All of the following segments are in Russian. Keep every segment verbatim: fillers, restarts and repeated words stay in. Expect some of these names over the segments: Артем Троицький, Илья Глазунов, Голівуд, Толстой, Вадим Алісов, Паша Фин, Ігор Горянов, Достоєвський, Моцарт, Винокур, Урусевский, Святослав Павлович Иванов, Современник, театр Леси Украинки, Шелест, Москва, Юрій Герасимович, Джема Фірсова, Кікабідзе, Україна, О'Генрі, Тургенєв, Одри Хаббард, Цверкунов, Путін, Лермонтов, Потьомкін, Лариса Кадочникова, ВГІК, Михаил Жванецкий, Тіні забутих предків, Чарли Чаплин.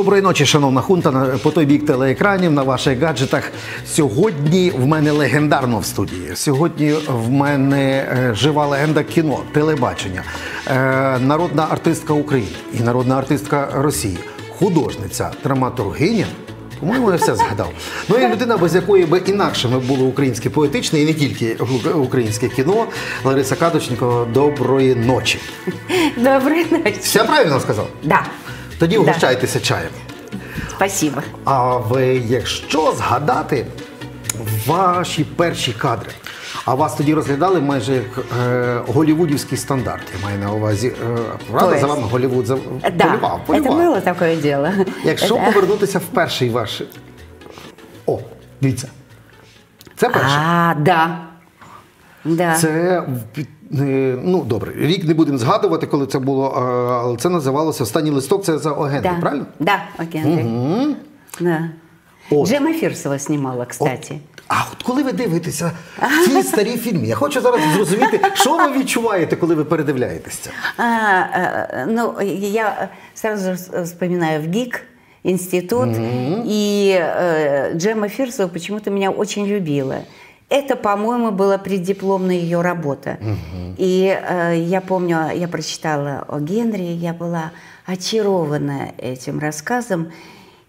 Доброї ночі, шановна хунта, по той бік телеекранів, на ваших гаджетах. Сьогодні в мене легендарно в студії. Сьогодні в мене жива легенда кіно, телебачення, народна артистка України і народна артистка Росії, художниця, драматургиня. По-моєму, я все згадав. Ну і людина, без якої би інакше ми були українське поетичне і не тільки українське кіно. Лариса Кадочникова, доброї ночі. Доброї ночі. Все правильно сказав? Так. Тоді вгощайтеся чаєм. Спасибо. А ви, якщо згадати ваші перші кадри, а вас тоді розглядали майже як е, голівудівський стандарт, я маю на увазі, правда, е, за вами Голівуд за... да. полював, полював. Це було таке діло. Якщо да. повернутися в перший ваш... О, дивіться. Це перший? А, да. да. Це... Ну, добре, рік не будемо згадувати, коли це було, але це називалося «Останній листок», це за О'Генрі, да. правильно? Так, да, О'Генрі. Угу. Да. Джема Фірсова знімала, кстати. От. А от коли ви дивитеся ці старі фільми, я хочу зараз зрозуміти, що ви відчуваєте, коли ви передивляєтеся? А, а, ну, я одразу вспоминаю ВГІК, інститут, угу. і э, Джема Фірсова почему-то мене дуже любила. Это, по-моему, была преддипломная ее работа. Угу. И э, я помню, я прочитала о Генри, я была очарована этим рассказом.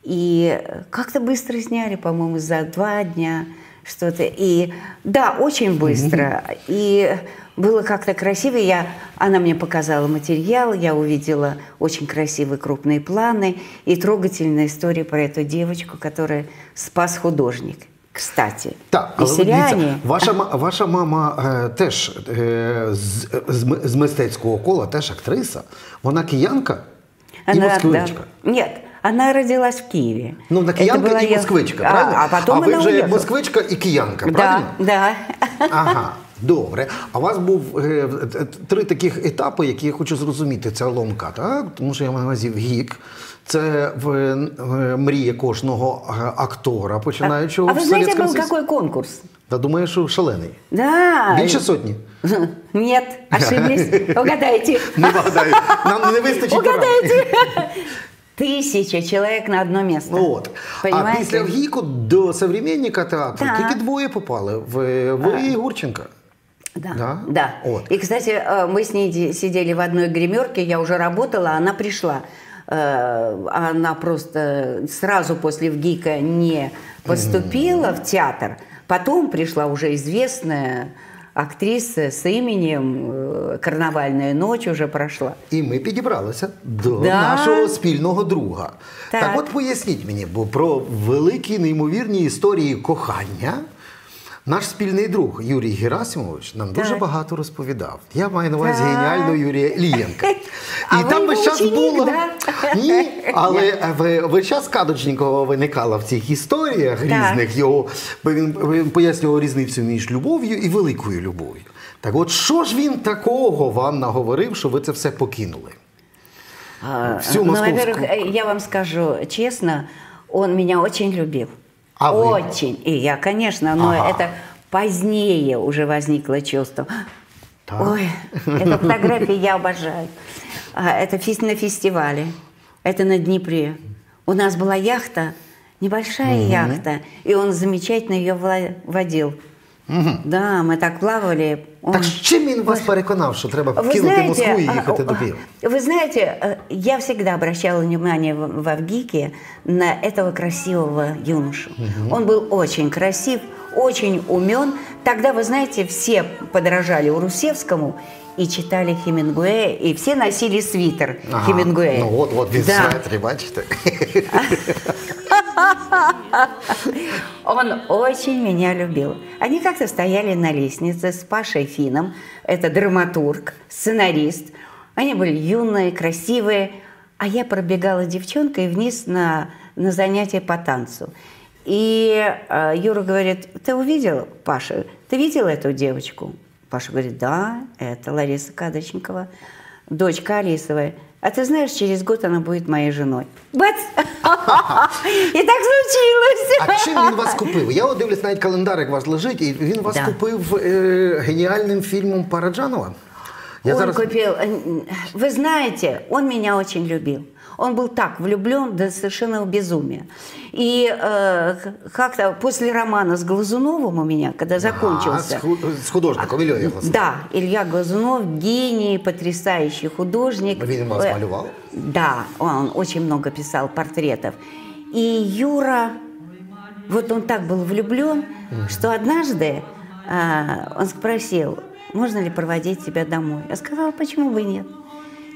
И как-то быстро сняли, по-моему, за два дня что-то. И да, очень быстро. Угу. И было как-то красиво. Я, она мне показала материал, я увидела очень красивые крупные планы и трогательная история про эту девочку, которая спас художник. Кстати, так, але, дивіться, ваша, ваша мама е, теж е, з, з, з мистецького кола, теж актриса. Вона киянка і она, москвичка. Да. Нет, вона родилась в Києві. Ну, вона киянка і москвичка, я... правильно? А, а, потом а ви вже уехала. Як москвичка і киянка, да, правильно? Так, да. Ага, добре. А у вас був е, три таких етапи, які я хочу зрозуміти, ця ломка, так? Тому що я маю на увазі ВГІК. Це мрія кожного актора, починаючи в советском союзе. А ви знаєте, був який конкурс? Да, думаю, що шалений. Да. Більше сотні? Ні, ошиблись. Угадайте. Не угадайте. Нам не вистачить. Угадайте. Тисяча чоловік на одне місце. От. А після ВГІКу до «Современника» театру тільки двоє попали. Ви і Гурченка. Да, да. да. Вот. И, кстати, мы с ней сидели в одной гримерке, я уже работала, она пришла. Она просто сразу после ВГИКа не поступила mm-hmm. в театр. Потом пришла уже известная актриса с именем, «Карнавальная ночь» уже прошла. И мы подобрались до да. нашего спільного друга. Так. так от поясніть мені, бо про великі, неймовірні історії кохання наш спільний друг Юрій Герасимович нам так. дуже багато розповідав. Я маю на увазі геніального Юрія Іллєнка. І там весь час було... Да? Ні, але весь час Кадочникова виникала в цих історіях так. різних. Його, він, він пояснював різницю між любов'ю і великою любов'ю. Так от, що ж він такого вам наговорив, що ви це все покинули? Всю московську... Ну, во-первых, я вам скажу чесно, він мене дуже любив. А Очень. Вы? И я, конечно, но ага. это позднее уже возникло чувство. Так. Ой, эту фотографию я обожаю. Это на фестивале, это на Днепре. У нас была яхта, небольшая угу. яхта, и он замечательно ее водил. Угу. Да, мы так плавали. Он... Так чем он вас переконал, что треба покинуть Москву и ехать до Киева? Вы знаете, я всегда обращала внимание во ВГИКе на этого красивого юношу. Угу. Он был очень красив, очень умен. Тогда, вы знаете, все подражали Урусевскому и читали Хемингуэя, и все носили свитер ага. Хемингуэя. Ну вот, вот, без да. свитера, бачите. Он очень меня любил. Они как-то стояли на лестнице с Пашей Фином. Это драматург, сценарист. Они были юные, красивые. А я пробегала девчонкой вниз на, на занятия по танцу. И э, Юра говорит, ты увидел, Паша, ты видел эту девочку? Паша говорит, да, это Лариса Кадочникова, дочка Алисовой. А ты знаешь, через год она будет моей женой. Бац! І так случилось. А чим він вас купив? Я дивлюсь, навіть календарик у вас лежить, і він вас купив геніальним фільмом Параджанова, Я он зараз... купил. Вы знаете, он меня очень любил. Он был так влюблен до совершенного безумия. И э, как-то после романа с Глазуновым у меня, когда закончился... А, с художником Илья Глазунов. Да, Илья Глазунов, гений, потрясающий художник. Видимо, он смалевал. Да, он очень много писал портретов. И Юра, вот он так был влюблен, mm-hmm. что однажды э, он спросил, можно ли проводить тебя домой. Я сказала, почему бы и нет.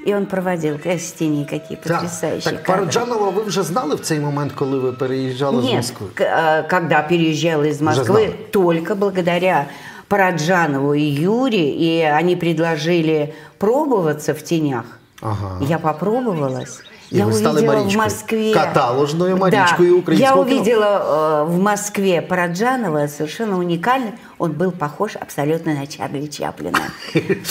І він проводив стіні, які потрясаючі. Так, Параджанова ви вже знали в цей момент, коли ви переїжджали з Москви? Ні, коли переїжджали з Москви, тільки благодаря Параджанову і Юрі, і вони предложили пробуватися в тінях. Ага. Я попробовалась. И я увидела в Москве... Каталожную Маричку да, и украинского я увидела э, в Москве Параджанова, совершенно уникальный. Он был похож абсолютно на Чарли Чаплина.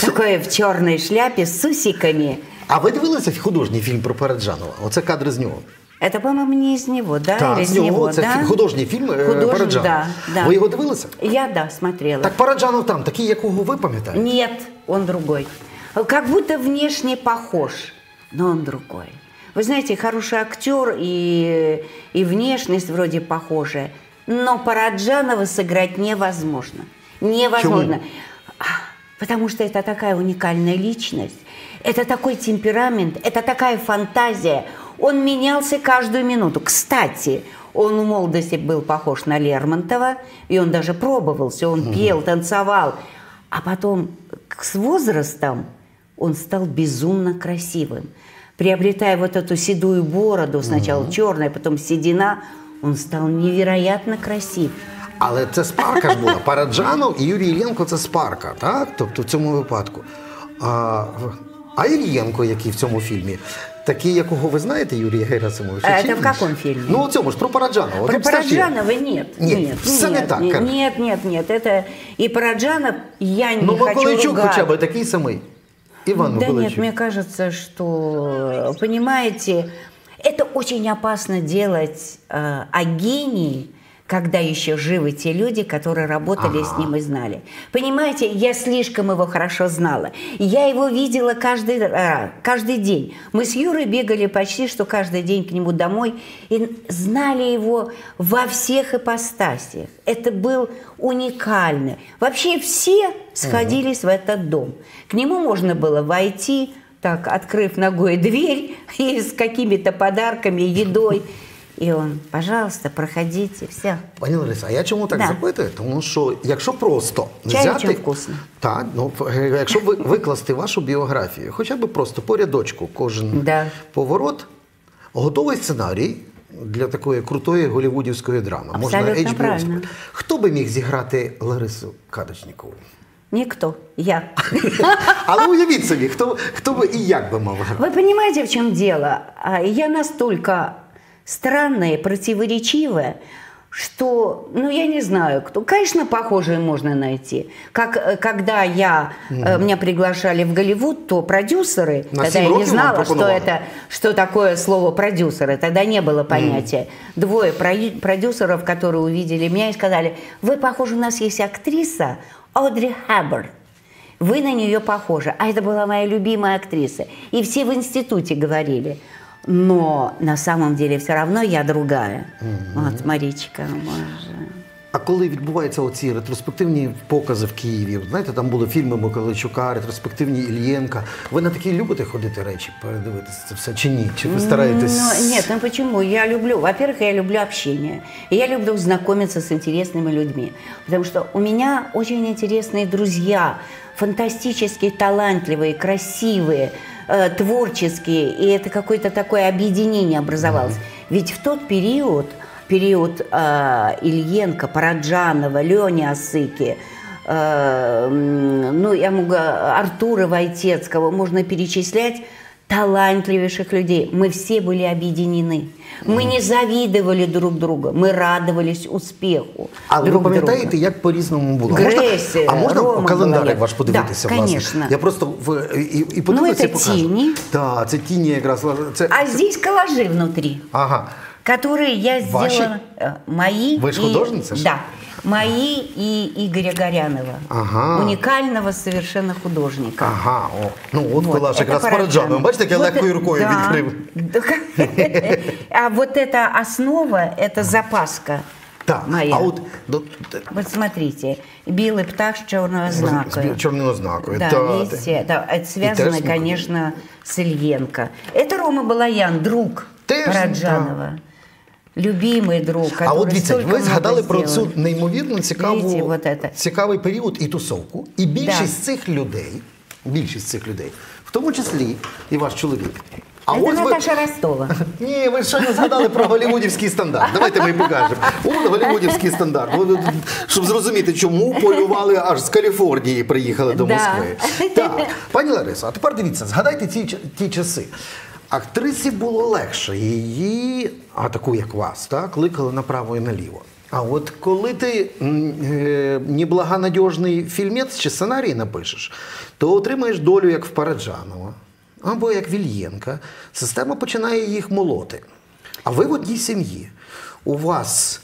Такой в черной шляпе с усиками. А вы дивилися художний фильм про Параджанова? Вот это кадры из него. Это, по-моему, не из него, да? Так, из него, это да? художний фильм Художник, Параджанова. Да, да. Вы его дивилися? Я, да, смотрела. Так Параджанов там, такие, якого вы помните? Нет, он другой. Как будто внешне похож, но он другой. Вы знаете, хороший актер и, и внешность вроде похожая, но Параджанова сыграть невозможно. Невозможно. Почему? Потому что это такая уникальная личность, это такой темперамент, это такая фантазия. Он менялся каждую минуту. Кстати, он в молодости был похож на Лермонтова, и он даже пробовался, он пел, танцевал. А потом с возрастом он стал безумно красивым. Приобретая вот эту седую бороду, сначала черная, потом седина, он стал невероятно красив. Але це спарка ж була. Параджанов і Юрій Іллєнко – це спарка, так? Тобто в цьому випадку. А, а Іллєнко, який в цьому фільмі, такий, якого ви знаєте, Юрій Герасимович? А це в якому фільмі? Ну, в цьому ж, про Параджанова. Про Параджанова нет. Нет, нет, все не так. Нет, нет, нет. Это... И Параджанов я не хочу ругать. Ну, Миколайчук хоча б такий самий. Иван да Миколайчук. Нет, мне кажется, что, понимаете, это очень опасно делать э, о гении, когда еще живы те люди, которые работали ага. с ним и знали. Понимаете, я слишком его хорошо знала. Я его видела каждый, э, каждый день. Мы с Юрой бегали почти что каждый день к нему домой и знали его во всех ипостасях. Это был уникально. Вообще все сходились угу. в этот дом. К нему можно было войти, так, открыв ногой дверь и с какими-то подарками, едой. І він, пожалуйста, проходіть, все. Пані Лариса, а я чому так да. запитую? Тому що, якщо просто взяти... Чай очень вкусно. Так, ну, якщо викласти вашу біографію, хоча б просто по рядочку кожен да. поворот, готовий сценарій для такої крутої голівудівської драми. Абсолютно можна правильно. Хто би міг зіграти Ларису Кадочникову? Никто. Я. А ну уявіть собі, хто, хто би і як би мав грати? Ви розумієте, в чому діло? Я настільки... странное, противоречивое, что, ну, я не знаю, кто. Конечно, похожие можно найти. Как, когда я, mm-hmm. меня приглашали в Голливуд, то продюсеры, на тогда я не знала, что, это, что такое слово продюсеры, тогда не было понятия. Mm-hmm. Двое продюсеров, которые увидели меня и сказали, вы, похоже, у нас есть актриса Одри Хаббард. Вы на нее похожи. А это была моя любимая актриса. И все в институте говорили. Но на самом деле все равно я другая. Mm-hmm. От, Марічка, може. А коли відбуваються оці ретроспективні покази в Києві, знаєте, там були фільми Миколайчука, ретроспективні Іллєнка. Ви на такі любите ходити речі, передивитися це все чи ні? Чи ви стараєтесь? Ну, нет, ну почему? Я люблю, во-первых, я люблю общение. И я люблю знакомиться с интересными людьми. Потому что у меня очень интересные друзья, фантастически талантливые, красивые, творческие, и это какое-то такое объединение образовалось. Mm-hmm. Ведь в тот период, период э, Ильенко, Параджанова, Лёни Осыки, э, ну, я могу, Артура Войтецкого, можно перечислять талантливейших людей. Мы все были объединены. Мы mm-hmm. не завидовали друг другу, мы радовались успеху а друг друга. А вы помните, как по-разному было? Грейси, а можно, можно календарик ваш подивитися? Да, конечно. Я просто в, и, и ну, это тени. Да, это тени как раз. Це... А здесь коллажи внутри, ага. которые я сделала. Ваши? Мои. Вы же художница? И... Да. мои и Игоря Горянова. Ага. Уникального совершенно художника. Ага. О. Ну вот, вот. Была же как раз Параджанов. Бачите, я легкой рукой открыл. А вот эта основа, это запаска. Так, моя. А от, до... вот смотрите, белый птах с черного знака. С черного знака. Да, это... Листья, да, это связано, конечно, с Ильенко. Это Рома Балаян, друг Теж... Параджанова. Любимий друг, який стільки багато зробив. А от ви згадали про цю неймовірно цікавий період і тусовку. І більшість цих людей, більшість цих людей, в тому числі і ваш чоловік. Це Наташа Ростова. Ні, ви щойно згадали про голівудівський стандарт. Давайте ми їм покажемо. Ось голівудівський стандарт. Щоб зрозуміти, чому полювали аж з Каліфорнії і приїхали до Москви. Так, пані Ларисо, а тепер дивіться, згадайте ті часи. Актрисі було легше, її, а таку як вас, так, кликали направо і наліво. А от коли ти неблагонадіжний фільмець чи сценарій напишеш, то отримаєш долю як в Параджанова або як в Іллєнка. Система починає їх молоти. А ви в одній сім'ї. У вас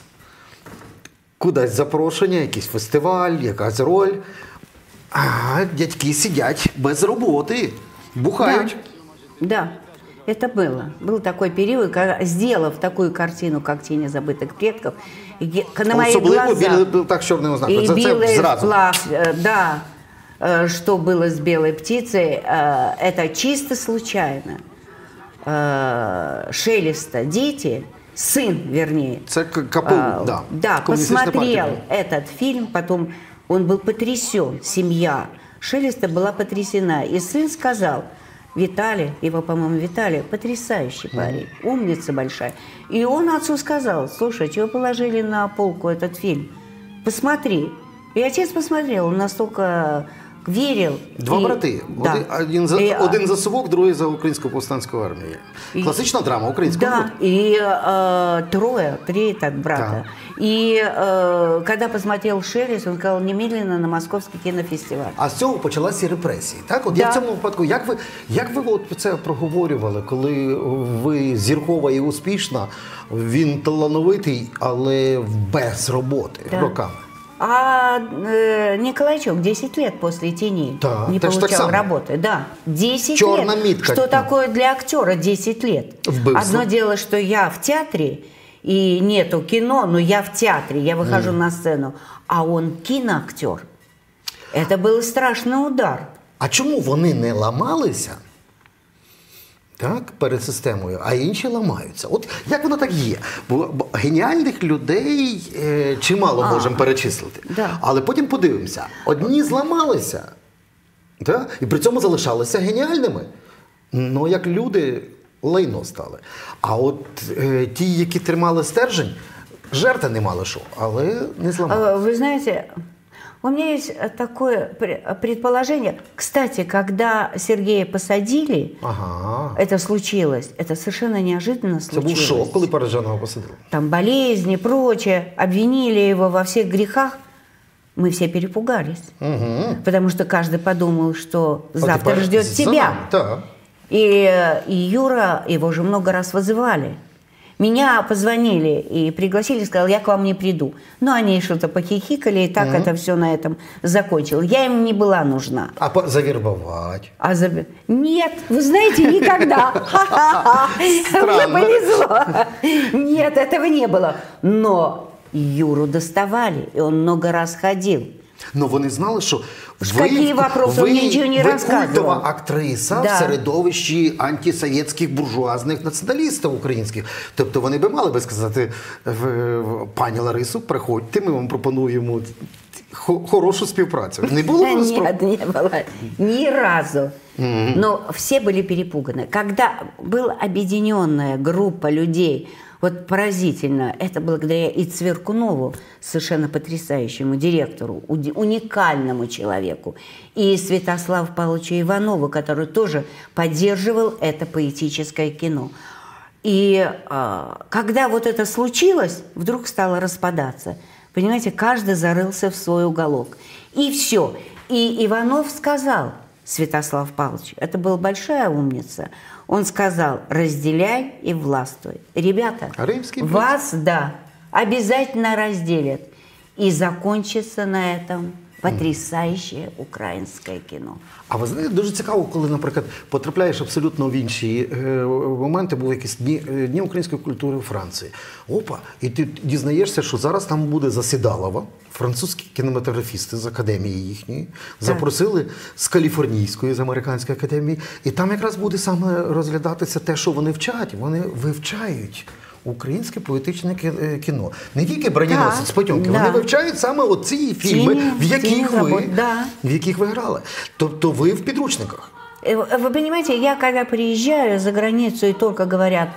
кудись запрошення, якийсь фестиваль, якась роль, а дядьки сидять без роботи, бухають. Так. Это было. Был такой период, когда, сделав такую картину, как «Тени забытых предков», на моих глазах... Был так черный знак. И белый флаг, да, что было с «Белой птицей», это чисто случайно. Шелеста дети, сын, вернее, да, посмотрел этот фильм, потом он был потрясен, семья Шелеста была потрясена, и сын сказал... Виталий, его, по-моему, Виталий, потрясающий парень, умница большая. И он отцу сказал, слушай, чего положили на полку этот фильм? Посмотри. И отец посмотрел, он настолько верил. Два брати. Один за совок, другой за Украинскую повстанскую армию. Классичная драма украинского года. Да, и трое, три брата. И когда посмотрел Шелест, он сказал немедленно на Московский кинофестиваль. А з цього почалися репресії, так? От я в цьому випадку, як ви це проговорювали, коли ви зіркова і успішна, він талановитий, але без роботи роками? А э, Николайчук десять лет после «Тени», да, не получал работы. Да, десять Черная лет. Митка. Что такое для актера десять лет? Вбывство. Одно дело, что я в театре, и нету кино, но я в театре, я выхожу mm. на сцену, а он киноактер. Это был страшный удар. А чому вони не ламалися? Так, перед системою, а інші ламаються. От як воно так є? Бо геніальних людей е, чимало можемо перечислити. Да. Але потім подивимося. Одні зламалися, да? І при цьому залишалися геніальними. Ну, як люди лайно стали. А от е, ті, які тримали стержень, жерти не мали що, але не зламалися. Ви знаєте, у мене є таке предположення. Кстати, коли Сергія посадили, це случилось, це совершенно неожиданно случилось. Це був шок, коли Параджанова посадили. Там болезни, прочее, обвинили його во всіх гріхах. Ми всі перепугались, тому що кожен подумав, що завтра ждет тебе. І Юра, його вже багато разів визивали. Меня позвонили и пригласили, сказали, я к вам не приду. Но они что-то похихикали, и так mm-hmm. это все на этом закончилось. Я им не была нужна. А завербовать? А за... Нет, вы знаете, никогда. Мне повезло. Нет, этого не было. Но Юру доставали, и он много раз ходил. Но вони знали, що ви культова актриса в середовищі антисовєтських буржуазних націоналістів українських. Тобто вони би мали би сказати, пані Ларису, приходьте, ми вам пропонуємо хорошу співпрацю. Не було? Ні, не було. Ні разу. Но всі були перепугані. Коли була об'єднана група людей, вот поразительно, это благодаря и Цверкунову, совершенно потрясающему директору, уникальному человеку, и Святославу Павловичу Иванову, который тоже поддерживал это поэтическое кино. И а, когда вот это случилось, вдруг стало распадаться. Понимаете, каждый зарылся в свой уголок. И все. И Иванов сказал, Святослав Павлович, это была большая умница, он сказал, разделяй и властвуй. Ребята, вас, да, обязательно разделят. И закончится на этом потрясаюче українське кіно. А ви знаєте, дуже цікаво, коли, наприклад, потрапляєш абсолютно в інші моменти, були якісь дні, дні української культури у Франції. Опа, і ти дізнаєшся, що зараз там буде Засідалова, французькі кінематографісти з академії їхньої, запросили з каліфорнійської, з американської академії, і там якраз буде саме розглядатися те, що вони вчать, вони вивчають українське поетичне кіно. Не тільки «Броненосець», «Потьомкін», вони вивчають саме оці фільми, в яких ви, в яких ви грали. Тобто ви в підручниках. Вы понимаете, я когда приезжаю за границу и только говорят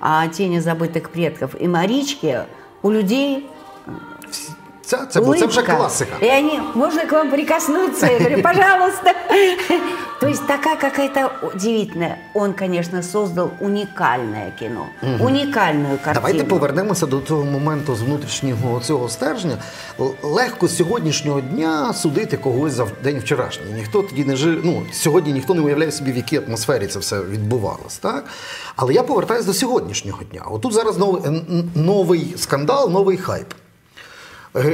о «Тени забытых предков» и «Маричке», у людей улыбка. Это же классика. И они, можно к вам прикоснуться? Я говорю, пожалуйста. То есть такая какая-то удивительная. Он, конечно, создал уникальное кино, угу. уникальную картину. Давайте повернемося до того моменту з внутрішнього цього стержня. Легко з сьогоднішнього дня судити когось за день вчорашній. Ніхто тоді не жив, ну, сьогодні ніхто не уявляє собі, в якій атмосфері це все відбувалося, так? Але я повертаюся до сьогоднішнього дня. Отут зараз новий, новий скандал, новий хайп.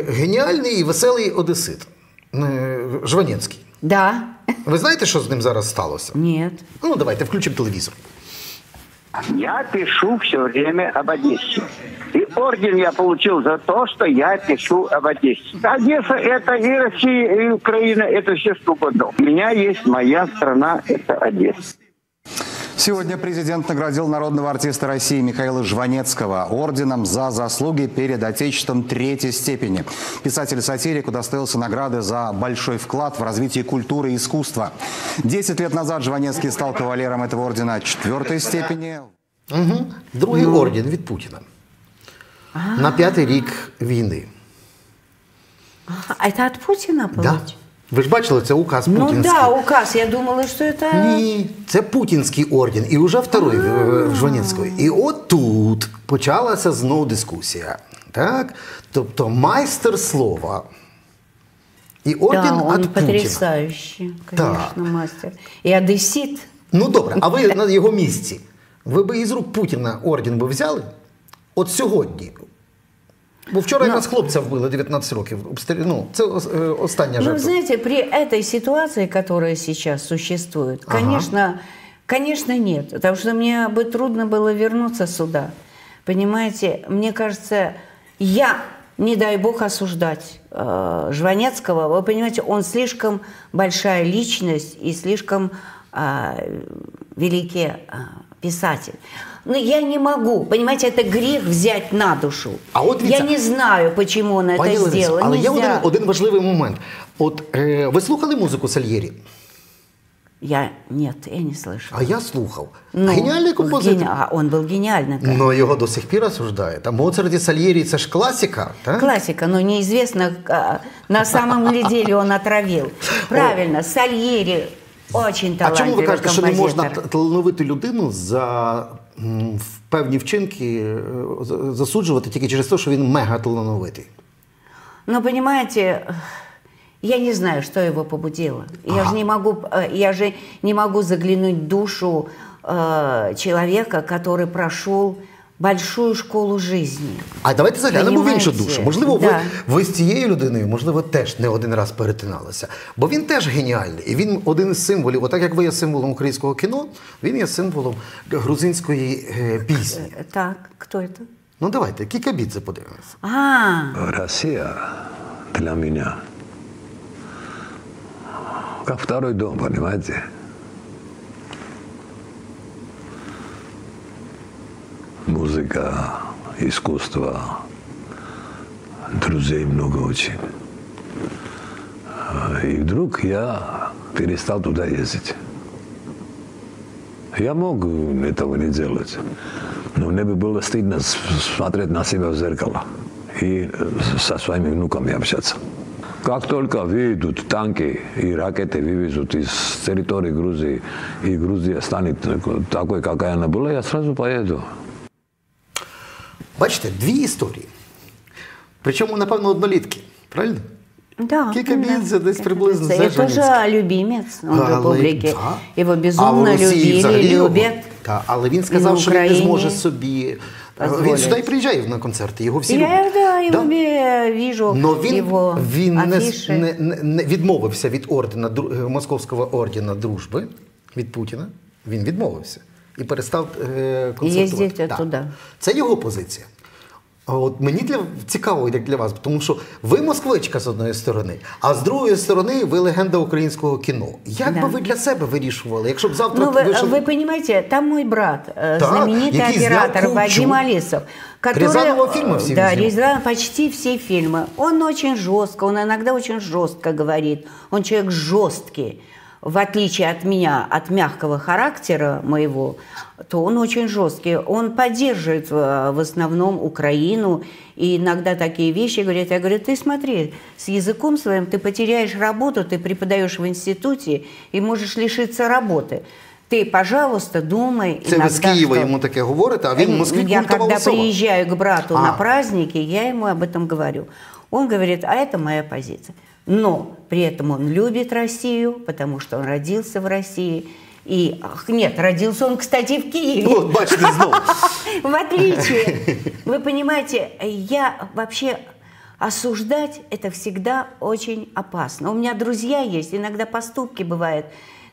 Геніальний і веселий одесит Жванецький. Да. Вы знаете, что с ним зараз сталося? Нет. Ну, давайте включим телевизор. Я пишу все время об Одессе. И орден я получил за то, что я пишу об Одессе. Одесса – это и Россия, и Украина, это все что угодно. У меня есть моя страна – это Одесса. Сегодня президент наградил народного артиста России Михаила Жванецкого орденом за заслуги перед Отечеством третьей степени. Писатель-сатирик удостоился награды за большой вклад в развитие культуры и искусства. Десять лет назад Жванецкий стал кавалером этого ордена четвертой степени. Угу. Другий ну... орден від Путіна. А-а-а. На пятый рік війни. А это от Путіна получилось? Да. Ви ж бачили, це указ путінський. Ну да, указ. Я думала, що це... Ні, це путінський орден. І вже второй в Жванецького. І от тут почалася знов дискусія. Так? Тобто майстер слова. І орден від Путіна. Да, він потрясаючий, звісно, майстер. І одесит. Ну добре, а ви на його місці. Ви б із рук Путіна орден би взяли? От сьогодні. Бо вчора якраз хлопця вбили, девятнадцать років. Ну, це остання жертва. Ну, знаете, при этой ситуации, которая сейчас существует, ага. конечно, конечно, нет. Потому что мне бы трудно было вернуться сюда. Понимаете, мне кажется, я, не дай бог, осуждать э, Жванецкого. Вы понимаете, он слишком большая личность и слишком э, великий э, писатель. Но я не могу, понимаете, это грех взять на душу. А от, я не знаю, почему он это сделал. Але є один, один важливий момент. От, е, ви слухали музику Сальери? Я, нет, я не слышала. А я слухав. Ну, геніальний композитор. Гені... А он был гениальный. Но его до сих пір осуждают. А Моцарт и Сальери, это же классика. Да? Классика, но неизвестно, на самом ли деле он отравил. Правильно, Сальери очень талантливый композитор. А чому ви кажете, що не можна талановиту людину за... в певні вчинки засуджувати тільки через те, що він мега талановитий? Ну, понимаете, я не знаю, что его побудило. Ага. Я же не могу, я же не могу заглянуть в душу э, человека, который прошел большую школу жизни. А давайте заглянемо в іншу душу. Можливо, да. ви, ви з цією людиною, можливо, теж не один раз перетиналися. Бо він теж геніальний. І він один із символів, отак як ви є символом українського кіно, він є символом грузинської е, пісні. Так, хто це? Ну давайте, Кікабідзе подивимося. А-а-а. Росія для мене як второй дом, понимаете? Музыка, искусство, друзей много очень. И вдруг я перестал туда ездить. Я мог этого не делать, но мне было стыдно смотреть на себя в зеркало и со своими внуками общаться. Как только выйдут танки и ракеты вывезут из территории Грузии, и Грузия станет такой, какая она была, я сразу поеду. Бачите, дві історії. Причому, напевно, однолітки. Правильно? Да. Кікабідзе десь приблизно за Жванецьким. Це теж любимець республіки. Його безумно любили, люблять. Але він сказав, що він не зможе собі позволить. Он сюда и приезжает на концерты, его все я, любят. Да, да? Я вижу но він, его він афиши. Но він не, не відмовився від ордена, московського ордена дружби, від Путіна, він відмовився і перестав е, концертувати. Да. Це його позиція. А от мені для, цікаво, як для вас, тому що ви москвичка з одної сторони, а з другої сторони ви легенда українського кіно. Як да. би ви для себе вирішували, якщо б завтра... Ну, ви, вийшов... ви розумієте, там мій брат, так, знаменитий оператор Вадим Алісов, который... Рязанова фильмы все да, Рязанова, почти все фильмы. Он очень жестко, он иногда очень жестко говорит. Он человек жесткий. В отличие от меня, от мягкого характера моего, то он очень жесткий. Он поддерживает в основном Украину. И иногда такие вещи говорят. Я говорю, ты смотри, с языком своим ты потеряешь работу, ты преподаешь в институте и можешь лишиться работы. Ты, пожалуйста, думай. Це иногда, ви з Києва что... ему таке говорите, а він в Москве культова особа. Я, когда приезжаю к брату а. на праздники, я ему об этом говорю. Он говорит, а это моя позиция. Но при этом он любит Россию, потому что он родился в России. И, ах, нет, родился он, кстати, в Киеве. Вот, бачите, знал. В отличие. Вы понимаете, я вообще осуждать это всегда очень опасно. У меня друзья есть, иногда поступки бывают.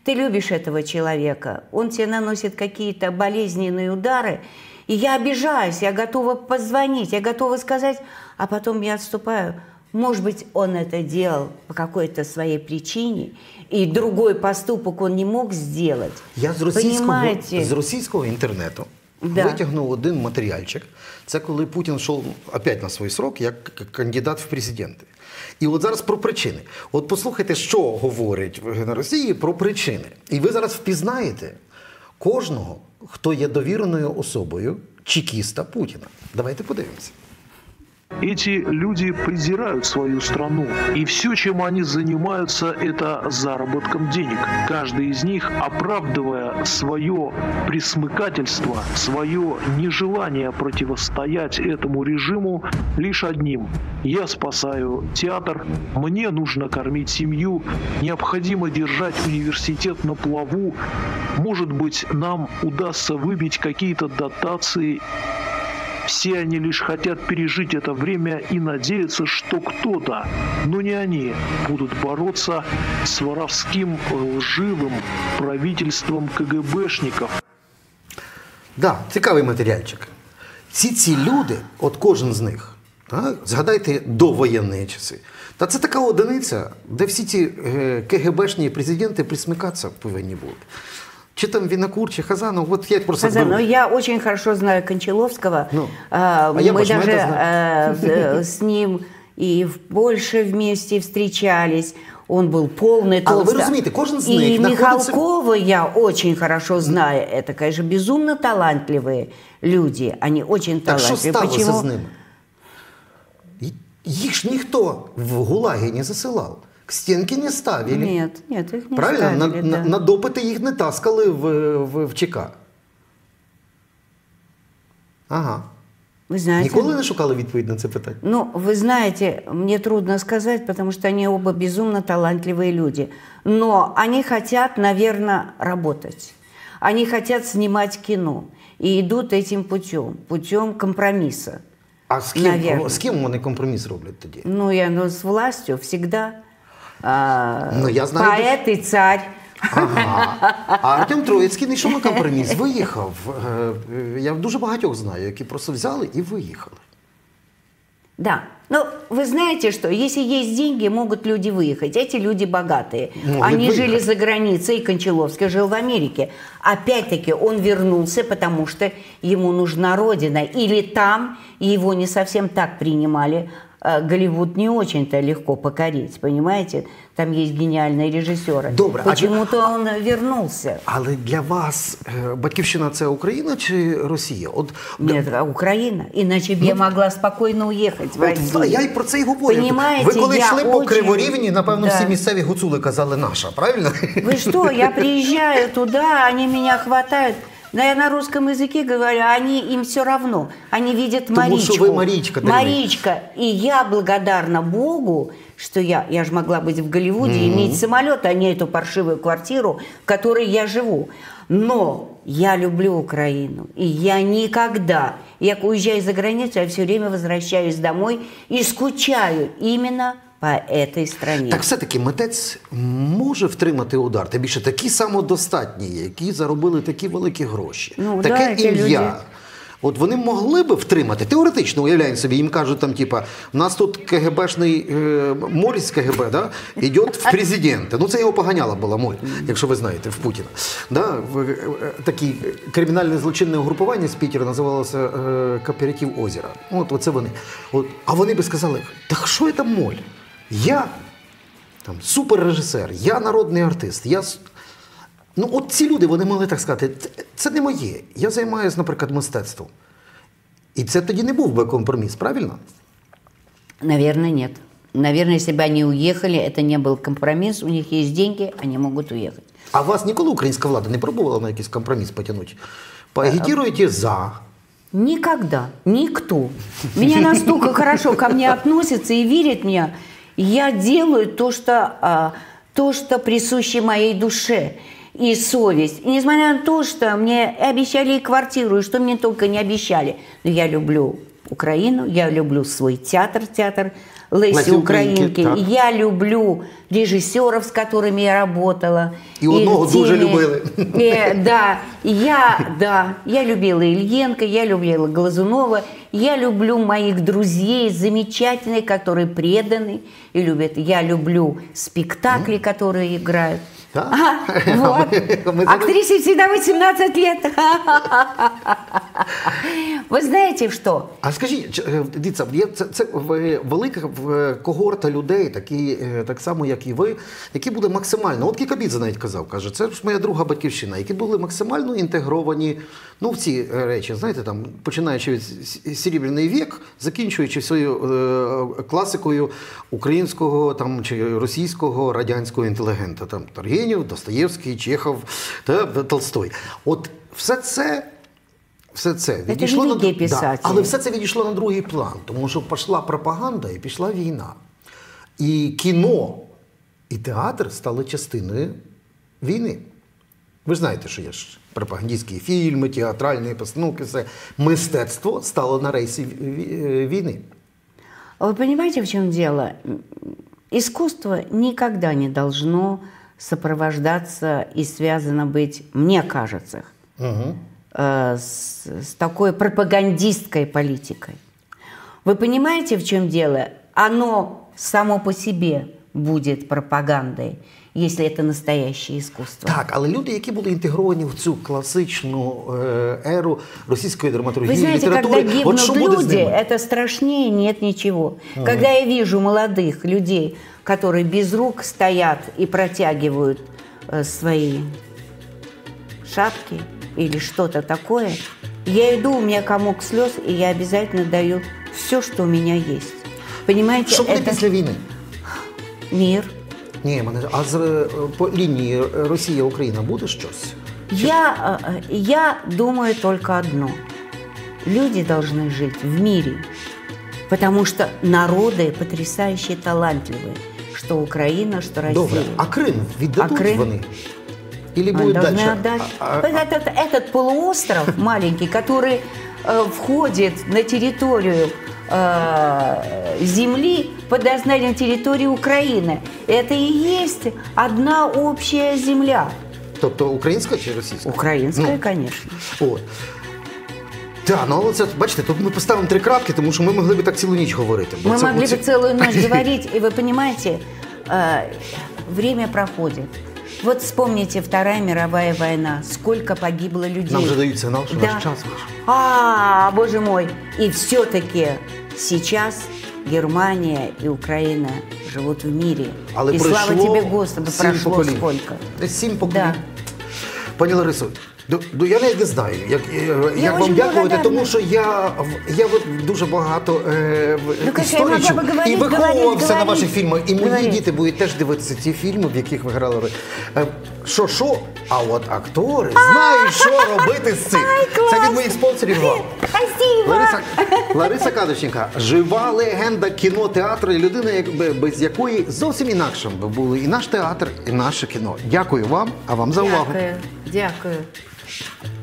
Ты любишь этого человека, он тебе наносит какие-то болезненные удары. И я обижаюсь, я готова позвонить, я готова сказать, а потом я отступаю. Может быть, он это делал по какой-то своей причине, и другой поступок он не мог сделать. Я з російського, з російського інтернету да. витягнув один матеріальчик. Це коли Путін йшов опять на свій срок як кандидат в президенти. І от зараз про причини. От послухайте, що говорять на Росії про причини. І ви зараз впізнаєте кожного, хто є довіреною особою чекіста Путіна. Давайте подивимося. Эти люди презирают свою страну, и все, чем они занимаются, это заработком денег. Каждый из них, оправдывая свое присмыкательство, свое нежелание противостоять этому режиму, лишь одним: я спасаю театр, мне нужно кормить семью, необходимо держать университет на плаву, может быть, нам удастся выбить какие-то дотации. Все они лишь хотят пережить это время и надеяться, что кто-то, но не они, будут бороться с воровским, лживым правительством КГБшников. Да, цікавий матеріальчик. Ці ці люди, от кожен з них, так, згадайте довоєнні часи, та це така одиниця, де всі ці КГБшні президенти присмикатися повинні будуть. Чи там Винокур, чи Хазанов, вот я просто... Хазанов, я очень хорошо знаю Кончаловского. Ну, а, а я мы даже а, с ним и в Польше вместе встречались. Он был полный Толстой. А вы разумеете, кожен з них и находится... Михалкова я очень хорошо знаю. Это, конечно, безумно талантливые люди. Они очень талантливые. Так что сталося з ними? Їх ж ніхто в Гулагі не засилав. К стенке не ставили. Нет, нет, их не правильно? ставили. Правильно? На, да. на допыты их не таскали в, в, в ЧК. Ага. Вы знаете... Николай не шукала ответ на это питание? Ну, вы знаете, мне трудно сказать, потому что они оба безумно талантливые люди. Но они хотят, наверное, работать. Они хотят снимать кино. И идут этим путем, путем компромисса. А с кем, с кем они компромисс роблят тогда? Ну, я, ну, с властью всегда... А, ну, я знаю, поэт і цар. Ага. А Артем Троицький не йшов на компроміс, виїхав. Я дуже багатьох знаю, які просто взяли і виїхали. Да. Ну, вы знаете, что если есть деньги, могут люди выехать. Эти люди богатые. Могут Они выехать. жили за границей, и Кончаловский жил в Америке. Опять-таки он вернулся, потому что ему нужна родина. Или там его не совсем так принимали. Голливуд не очень-то легко покорить, понимаете? Там есть гениальные режиссеры. Добре, почему-то а... он вернулся. Але для вас батьківщина – це Україна чи Росія? От... Нет, Україна. Іначе б ну... я могла спокійно уїхати в Росію. Я й про це й говорю. Понимаете, ви коли йшли по очень... Криворівні, напевно, да. всі місцеві гуцули казали «наша», правильно? Ви що, я приїжджаю туди, вони мене хватають. Но я на русском языке говорю, они им все равно. Они видят Маричку. Потому что вы Маричка. Маричка. И я благодарна Богу, что я, я же могла быть в Голливуде, mm-hmm. иметь самолет, а не эту паршивую квартиру, в которой я живу. Но я люблю Украину, и я никогда, я уезжаю за границу, я все время возвращаюсь домой и скучаю именно по этой стране. Так все-таки митець може втримати удар? Тим більше такі самодостатні, які заробили такі великі гроші. Ну, таке да, ім'я. Люди... От вони могли би втримати? Теоретично, уявляємо собі, їм кажуть там, типа, у нас тут КГБшний, е, морь з КГБ, да, йде в президента. Ну це його поганяла була морь, якщо ви знаєте, в Путіна. Да? Таке кримінальне злочинне угрупування з Пітера називалося е, Кооператив Озера. От оце вони. От, а вони би сказали, так що це морь? Я там суперрежисер, я народний артист, я... Ну, от ці люди, вони могли так сказати, це не моє, я займаюся, наприклад, мистецтвом. І це тоді не був би компроміс, правильно? Наверное, нет. Наверное, если бы они уехали, это не был компромисс, у них есть деньги, они могут уехать. А вас ніколи українська влада не пробувала на якийсь компроміс потягнути? Поагітируєте за... Никогда, никто. Меня настолько хорошо ко мне относятся и верят мне. Я делаю то, что, то, что присуще моей душе. И совесть. И несмотря на то, что мне обещали и квартиру, и что мне только не обещали. Но я люблю Украину, я люблю свой театр, театр Леси Украинки. Я люблю режиссеров, с которыми я работала. И одного дуже любили. Да, я, да, я любила Ильенко, я любила Глазунова. Я люблю моих друзей замечательных, которые преданы и любят. Я люблю спектакли, которые играют. А, вот. Актрисе всегда восемнадцать лет. Ви знаєте, що? А скажіть, дивіться, це велика когорта людей, такі, так само, як і ви, які були максимально, от Кікабідзе навіть казав, каже, це ж моя друга батьківщина, які були максимально інтегровані, ну, в ці речі, знаєте, там, починаючи від Серебряний вік, закінчуючи своєю класикою українського, там, чи російського, радянського інтелігента, там, Тургенєв, Достоєвський, Чехов, та Толстой. От все це Все це відійшло на... да. Але все це відійшло на другий план, тому що пішла пропаганда і пішла війна. І кіно, і театр стали частиною війни. Ви ж знаєте, що є ж пропагандистські фільми, театральні постановки, все. Мистецтво стало на рейсі війни. Ви розумієте, в чому діло? Іскусство ніколи не должно сопровождаться і зв'язано бути, мені кажеться, угу. С, с такой пропагандистской политикой. Вы понимаете, в чем дело? Оно само по себе будет пропагандой, если это настоящее искусство. Так, але люди, які були інтегровані в цю класичну еру російської драматургії, літератури, от що буде з ними? Вы знаете, когда гибнут люди, это страшнее нет ничего. Угу. Когда я вижу молодых людей, которые без рук стоят и протягивают э, свои шапки, или что-то такое, я иду, у меня комок слез, и я обязательно даю все, что у меня есть. Понимаете, что это... после войны? Мир. Не, а по линии Россия-Украина будет что-то? Я, я думаю только одно. Люди должны жить в мире, потому что народы потрясающе талантливые. Что Украина, что Россия. Добре. А Крым віддадуть а Крым... вони? Или будет дальше? А, а, этот, этот полуостров маленький, который э, входит на территорию э, земли под названием территории Украины, это и есть одна общая земля. Тобто украинская или российская? Украинская, ну, конечно. Вот. Да, ну, вот, бачите, тут мы поставим три крапки, потому что мы могли бы так целую ночь говорить. Мы це, могли бы це... целую ночь говорить, и вы понимаете, э, время проходит. Вот вспомните, Вторая мировая война, сколько погибло людей. Нам же дают сигнал, что да. наш час ваш. А, боже мой. И все-таки сейчас Германия и Украина живут в мире. Але и слава тебе, Господи, прошло сколько. Семь поколений. Да. Пані Ларисо, Ну, я навіть не знаю, як, як вам дякувати, тому що я, я дуже багато е, історичу і виховувався на ваших фільмах. І мої діти будуть теж дивитися ті фільми, в яких ви грали. Що-що, а от актори знають, що робити з цим. Це від моїх спонсорів вам. Лариса Кадочникова, жива легенда кінотеатру і людина, без якої зовсім інакшим би були і наш театр, і наше кіно. Дякую вам, а вам за увагу. Дякую. Дякую.